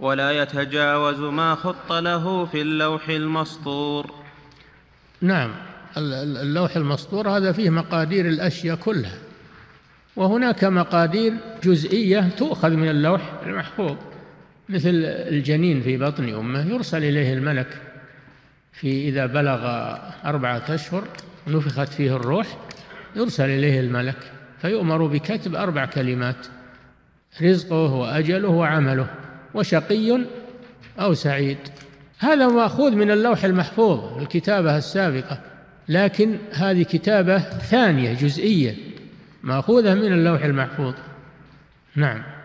ولا يتجاوز ما خط له في اللوح المسطور. نعم، اللوح المسطور هذا فيه مقادير الأشياء كلها، وهناك مقادير جزئية تؤخذ من اللوح المحفوظ، مثل الجنين في بطن أمه يرسل إليه الملك إذا بلغ 4 أشهر نفخت فيه الروح، يرسل إليه الملك فيؤمر بكتب 4 كلمات: رزقه وأجله وعمله، وشقي أو سعيد. هذا مأخوذ من اللوح المحفوظ، الكتابة السابقة، لكن هذه كتابة ثانية جزئية مأخوذة من اللوح المحفوظ. نعم.